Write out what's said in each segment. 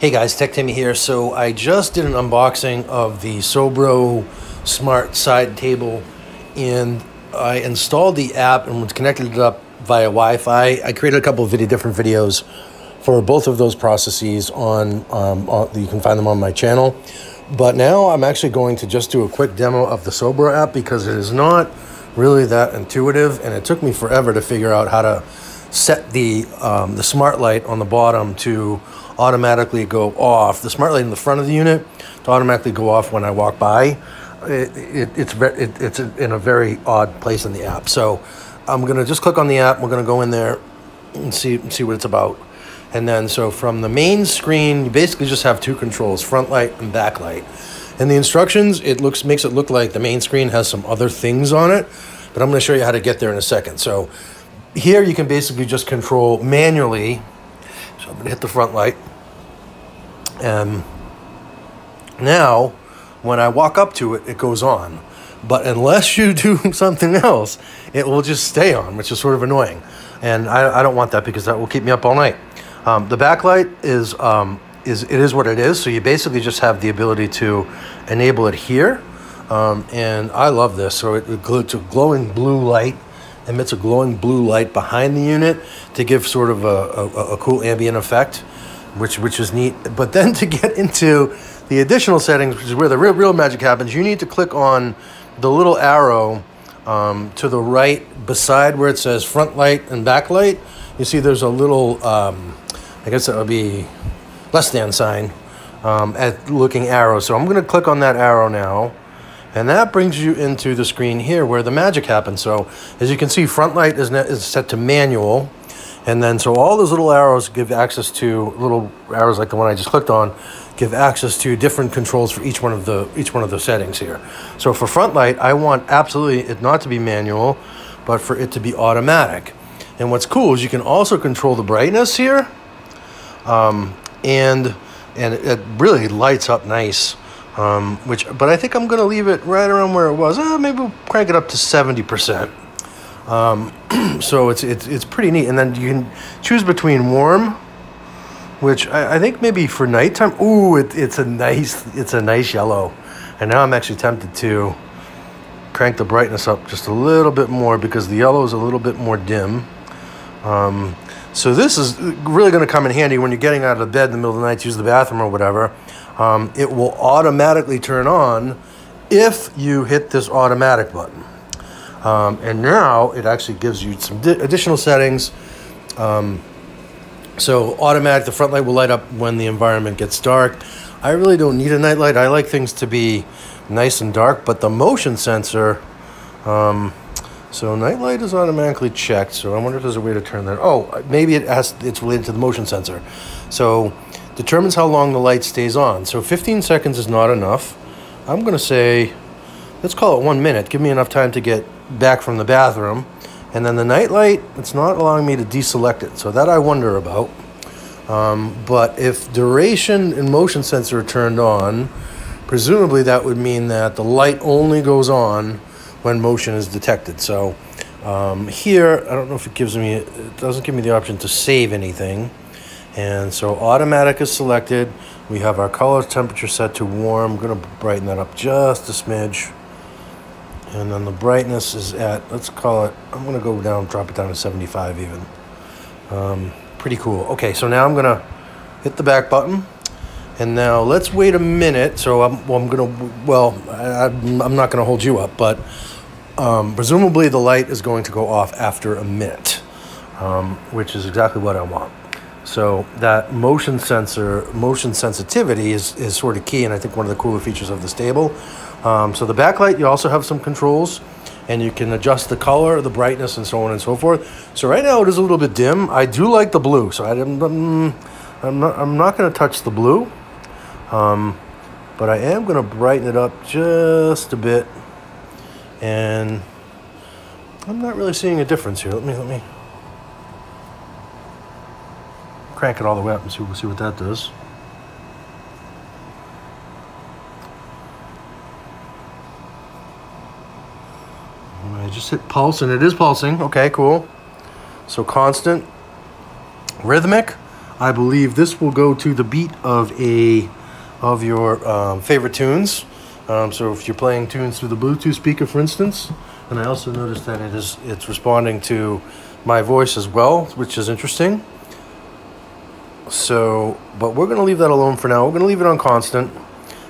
Hey guys, Tech Timmy here. So I just did an unboxing of the Sobro smart side table and I installed the app and connected it up via Wi-Fi. I created a couple of different videos for both of those processes on, you can find them on my channel. But now I'm actually going to just do a quick demo of the Sobro app because it is not really that intuitive and it took me forever to figure out how to set the smart light on the bottom to automatically go off, the smart light in the front of the unit to automatically go off when I walk by. It's in a very odd place in the app. So I'm gonna just click on the app. We're gonna go in there and see what it's about. And then so from the main screen, you basically just have two controls, front light and back light. And the instructions, it makes it look like the main screen has some other things on it, but I'm gonna show you how to get there in a second. So here you can basically just control manually. So I'm gonna hit the front light. And now when I walk up to it, it goes on. But unless you do something else, it will just stay on, which is sort of annoying. And I don't want that because that will keep me up all night. The backlight is what it is. So you basically just have the ability to enable it here. And I love this. So it's a glowing blue light. Emits a glowing blue light behind the unit to give sort of a cool ambient effect, which is neat. But then to get into the additional settings, which is where the real magic happens, you need to click on the little arrow to the right beside where it says front light and back light. You see there's a little, I guess that would be less than sign, at looking arrow. So I'm going to click on that arrow now. And that brings you into the screen here where the magic happens. So as you can see, front light is set to manual. And then so all those little arrows give access to, little arrows like the one I just clicked on, give access to different controls for each one of the settings here. So for front light, I want absolutely it not to be manual, but for it to be automatic. And what's cool is you can also control the brightness here. And it really lights up nice. But I think I'm going to leave it right around where it was. Maybe we'll crank it up to 70%. So it's pretty neat. And then you can choose between warm, which I think maybe for nighttime. Ooh, it's a nice yellow. And now I'm actually tempted to crank the brightness up just a little bit more because the yellow is a little bit more dim. So this is really going to come in handy when you're getting out of bed in the middle of the night to use the bathroom or whatever. It will automatically turn on if you hit this automatic button. And now it actually gives you some additional settings. So automatic, the front light will light up when the environment gets dark. I really don't need a night light. I like things to be nice and dark, but the motion sensor, so night light is automatically checked. So I wonder if there's a way to turn that. Oh, maybe it's related to the motion sensor. So determines how long the light stays on. So 15 seconds is not enough. I'm going to say, let's call it 1 minute. Give me enough time to get back from the bathroom. And then the night light, it's not allowing me to deselect it. So that I wonder about. But if duration and motion sensor are turned on, presumably that would mean that the light only goes on when motion is detected. So here, I don't know if it doesn't give me the option to save anything. And so automatic is selected. We have our color temperature set to warm. I'm gonna brighten that up just a smidge. And then the brightness is at, let's call it, I'm gonna go down, drop it down to 75 even. Pretty cool. Okay, so now I'm gonna hit the back button. And now let's wait a minute. So I'm not gonna hold you up, but presumably the light is going to go off after a minute, which is exactly what I want. So that motion sensitivity is sort of key, and I think one of the cooler features of this table. So the backlight, you also have some controls, and you can adjust the color, the brightness, and so on and so forth. So right now it is a little bit dim. I do like the blue, so I'm not gonna touch the blue. But I am going to brighten it up just a bit, and I'm not really seeing a difference here. Let me crank it all the way up and see what that does. I just hit pulse, and it is pulsing. Okay, cool. So constant, rhythmic. I believe this will go to the beat of your favorite tunes. So if you're playing tunes through the Bluetooth speaker, for instance, and I also noticed that it's responding to my voice as well, which is interesting. So, but we're gonna leave that alone for now. We're gonna leave it on constant.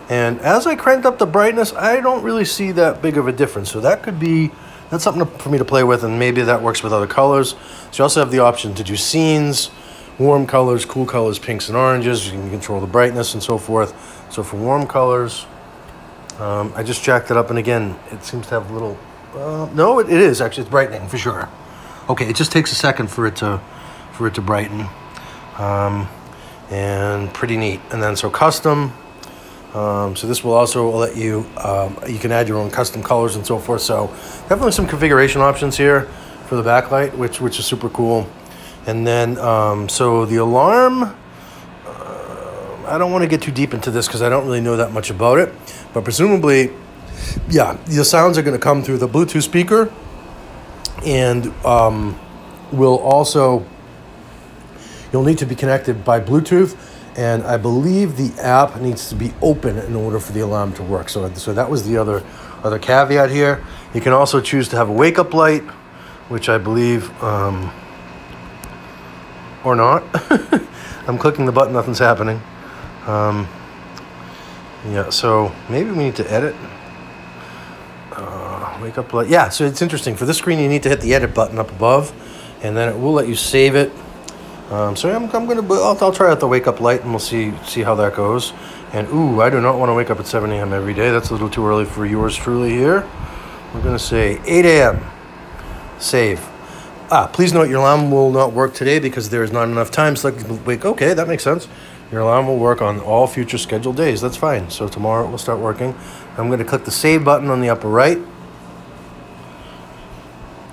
And as I cranked up the brightness, I don't really see that big of a difference. So that could be, that's something for me to play with, and maybe that works with other colors. So you also have the option to do scenes, warm colors, cool colors, pinks and oranges. You can control the brightness and so forth. So for warm colors, I just jacked it up, and again, it seems to have a little, no, it is actually, it's brightening for sure. Okay, it just takes a second for it to brighten, and pretty neat. And then so custom. So this will also let you, you can add your own custom colors and so forth. So definitely some configuration options here for the backlight, which is super cool. And then, so the alarm, I don't want to get too deep into this because I don't really know that much about it, but presumably, yeah, the sounds are going to come through the Bluetooth speaker, and will also, you'll need to be connected by Bluetooth. And I believe the app needs to be open in order for the alarm to work. So that was the other caveat here. You can also choose to have a wake-up light, which I believe, or not. I'm clicking the button, nothing's happening. Yeah, so maybe we need to edit. Wake-up light, yeah, so it's interesting. For this screen, you need to hit the edit button up above, and then it will let you save it. So I'll try out the wake up light, and we'll see how that goes. And ooh, I do not want to wake up at 7 a.m. every day. That's a little too early for yours truly here. We're gonna say 8 a.m. Save. Please note your alarm will not work today because there is not enough time. Select wake. Okay, that makes sense. Your alarm will work on all future scheduled days. That's fine. So tomorrow it will start working. I'm gonna click the save button on the upper right.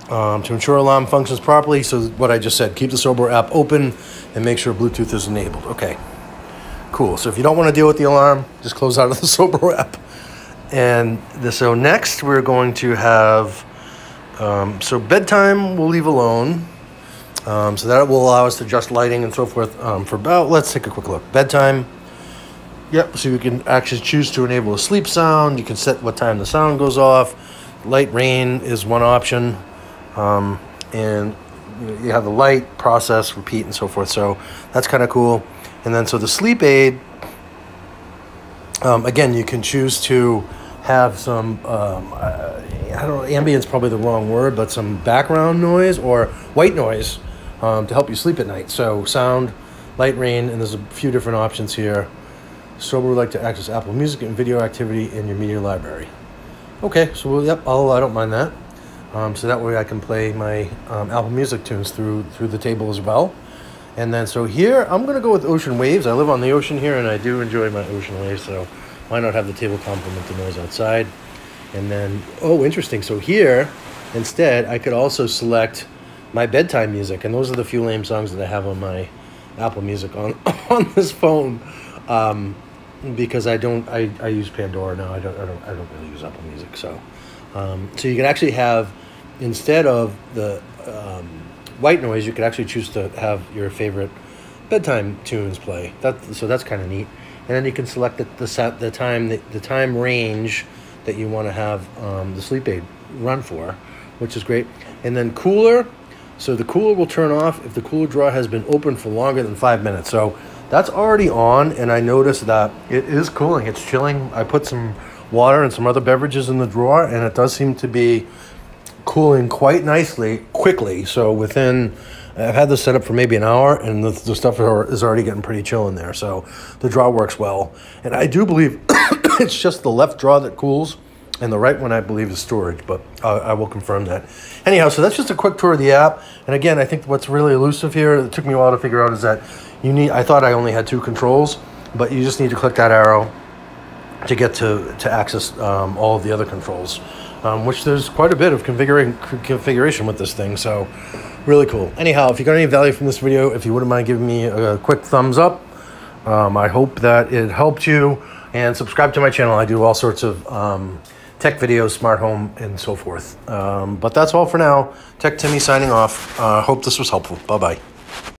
To ensure alarm functions properly, so what I just said, keep the Sobro app open and make sure Bluetooth is enabled. Okay, cool. So if you don't want to deal with the alarm, just close out of the Sobro app. And so next we're going to have, so bedtime we'll leave alone. So that will allow us to adjust lighting and so forth. Let's take a quick look. Bedtime, yep, so you can actually choose to enable a sleep sound. You can set what time the sound goes off. Light rain is one option. And you have the light, process, repeat, and so forth. So that's kind of cool. And then so the sleep aid, again, you can choose to have some, I don't know, ambient's probably the wrong word, but some background noise or white noise to help you sleep at night. So sound, light, rain, and there's a few different options here. Sobro would like to access Apple Music and video activity in your media library. Okay, so we'll, yep, I don't mind that. So that way I can play my Apple Music tunes through the table as well. And then so here, I'm going to go with ocean waves. I live on the ocean here, and I do enjoy my ocean waves, so why not have the table complement the noise outside? And then, oh, interesting. So here, instead, I could also select my bedtime music, and those are the few lame songs that I have on my Apple Music on this phone, because I use Pandora now. I don't really use Apple Music, so... so you can actually have, instead of the white noise, you can actually choose to have your favorite bedtime tunes play. So that's kind of neat. And then you can select the time range that you want to have the sleep aid run for, which is great. And then cooler. So the cooler will turn off if the cooler drawer has been open for longer than 5 minutes. So that's already on, and I noticed that it is cooling. It's chilling. I put some water and some other beverages in the drawer, and it does seem to be cooling quite nicely quickly. So within, I've had this set up for maybe an hour, and the stuff is already getting pretty chill in there. So the drawer works well, and I do believe it's just the left drawer that cools, and the right one I believe is storage, but I will confirm that. Anyhow, so that's just a quick tour of the app. And again, I think what's really elusive here, it took me a while to figure out, is that I thought I only had 2 controls, but you just need to click that arrow to get to access all of the other controls, which there's quite a bit of configuration with this thing, so really cool. Anyhow, if you got any value from this video, if you wouldn't mind giving me a quick thumbs up, I hope that it helped you, and subscribe to my channel. I do all sorts of tech videos, smart home, and so forth. But that's all for now. Tech Timmy signing off. Hope this was helpful. Bye-bye.